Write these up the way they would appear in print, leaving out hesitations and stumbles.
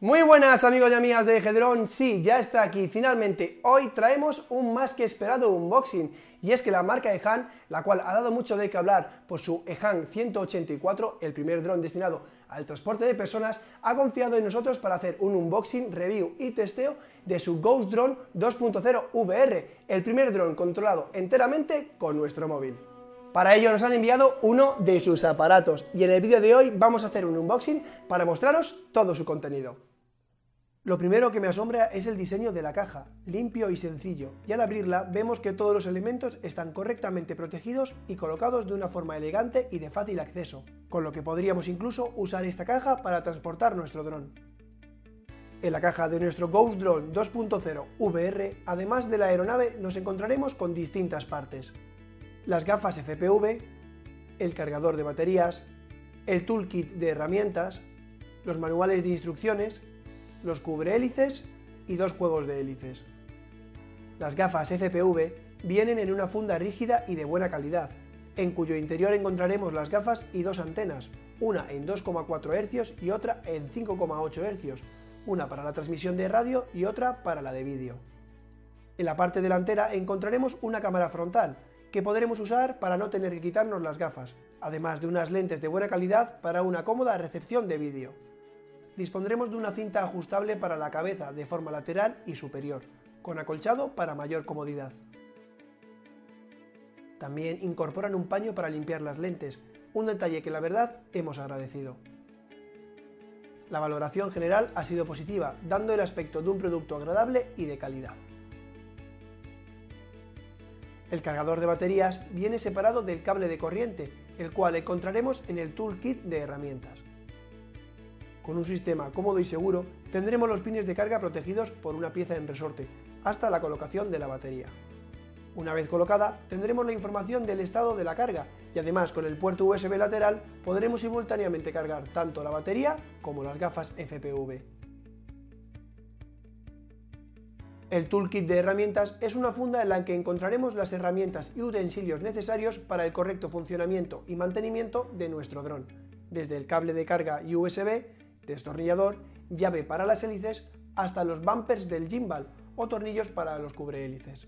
Muy buenas amigos y amigas de DGDdrone, sí, ya está aquí, finalmente hoy traemos un más que esperado unboxing y es que la marca Ehang, la cual ha dado mucho de qué hablar por su Ehang 184, el primer dron destinado al transporte de personas, ha confiado en nosotros para hacer un unboxing, review y testeo de su Ghost Drone 2.0 VR, el primer dron controlado enteramente con nuestro móvil. Para ello nos han enviado uno de sus aparatos y en el vídeo de hoy vamos a hacer un unboxing para mostraros todo su contenido. Lo primero que me asombra es el diseño de la caja, limpio y sencillo, y al abrirla vemos que todos los elementos están correctamente protegidos y colocados de una forma elegante y de fácil acceso, con lo que podríamos incluso usar esta caja para transportar nuestro dron. En la caja de nuestro Ghost Drone 2.0 VR, además de la aeronave, nos encontraremos con distintas partes. Las gafas FPV, el cargador de baterías, el toolkit de herramientas, los manuales de instrucciones, los cubrehelices y dos juegos de hélices. Las gafas FPV vienen en una funda rígida y de buena calidad, en cuyo interior encontraremos las gafas y dos antenas, una en 2,4 Hz y otra en 5,8 Hz, una para la transmisión de radio y otra para la de vídeo. En la parte delantera encontraremos una cámara frontal, que podremos usar para no tener que quitarnos las gafas, además de unas lentes de buena calidad para una cómoda recepción de vídeo. Dispondremos de una cinta ajustable para la cabeza de forma lateral y superior, con acolchado para mayor comodidad. También incorporan un paño para limpiar las lentes, un detalle que la verdad hemos agradecido. La valoración general ha sido positiva, dando el aspecto de un producto agradable y de calidad. El cargador de baterías viene separado del cable de corriente, el cual encontraremos en el toolkit de herramientas. Con un sistema cómodo y seguro, tendremos los pines de carga protegidos por una pieza en resorte, hasta la colocación de la batería. Una vez colocada, tendremos la información del estado de la carga y además con el puerto USB lateral podremos simultáneamente cargar tanto la batería como las gafas FPV. El toolkit de herramientas es una funda en la que encontraremos las herramientas y utensilios necesarios para el correcto funcionamiento y mantenimiento de nuestro dron, desde el cable de carga USB, destornillador, llave para las hélices, hasta los bumpers del gimbal o tornillos para los cubrehelices.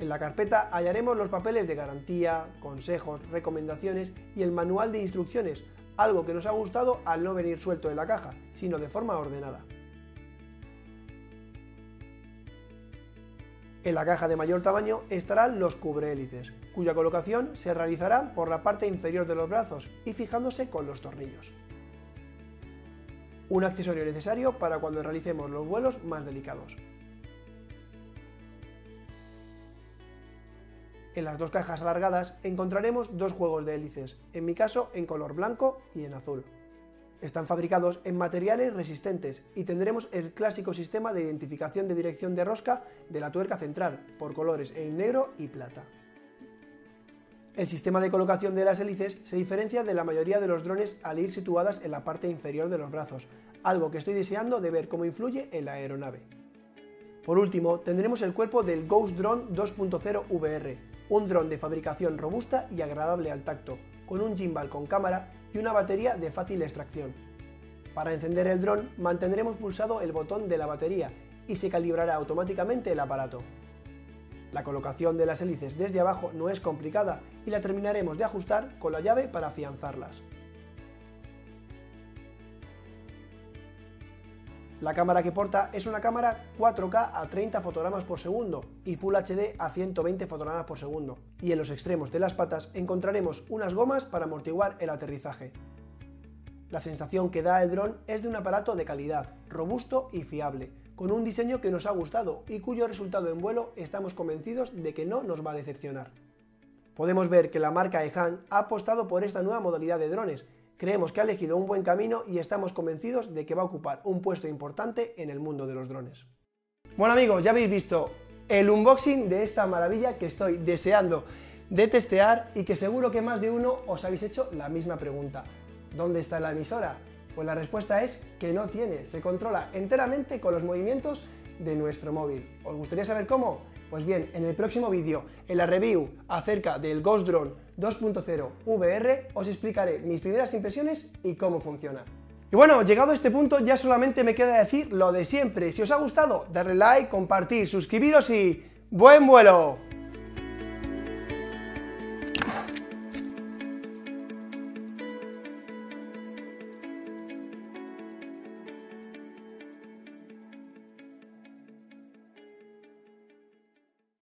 En la carpeta hallaremos los papeles de garantía, consejos, recomendaciones y el manual de instrucciones, algo que nos ha gustado al no venir suelto en la caja, sino de forma ordenada. En la caja de mayor tamaño estarán los cubrehelices, cuya colocación se realizará por la parte inferior de los brazos y fijándose con los tornillos. Un accesorio necesario para cuando realicemos los vuelos más delicados. En las dos cajas alargadas encontraremos dos juegos de hélices, en mi caso en color blanco y en azul. Están fabricados en materiales resistentes y tendremos el clásico sistema de identificación de dirección de rosca de la tuerca central, por colores en negro y plata. El sistema de colocación de las hélices se diferencia de la mayoría de los drones al ir situadas en la parte inferior de los brazos, algo que estoy deseando de ver cómo influye en la aeronave. Por último, tendremos el cuerpo del Ghost Drone 2.0 VR, un dron de fabricación robusta y agradable al tacto, con un gimbal con cámara y una batería de fácil extracción. Para encender el dron mantendremos pulsado el botón de la batería y se calibrará automáticamente el aparato. La colocación de las hélices desde abajo no es complicada y la terminaremos de ajustar con la llave para afianzarlas. La cámara que porta es una cámara 4K a 30 fotogramas por segundo y Full HD a 120 fotogramas por segundo, y en los extremos de las patas encontraremos unas gomas para amortiguar el aterrizaje. La sensación que da el dron es de un aparato de calidad, robusto y fiable, con un diseño que nos ha gustado y cuyo resultado en vuelo estamos convencidos de que no nos va a decepcionar. Podemos ver que la marca Ehang ha apostado por esta nueva modalidad de drones. Creemos que ha elegido un buen camino y estamos convencidos de que va a ocupar un puesto importante en el mundo de los drones. Bueno amigos, ya habéis visto el unboxing de esta maravilla que estoy deseando de testear y que seguro que más de uno os habéis hecho la misma pregunta. ¿Dónde está la emisora? Pues la respuesta es que no tiene, se controla enteramente con los movimientos de nuestro móvil. ¿Os gustaría saber cómo? Pues bien, en el próximo vídeo, en la review acerca del Ghost Drone 2.0 VR, os explicaré mis primeras impresiones y cómo funciona. Y bueno, llegado a este punto ya solamente me queda decir lo de siempre. Si os ha gustado, darle like, compartir, suscribiros y ¡buen vuelo!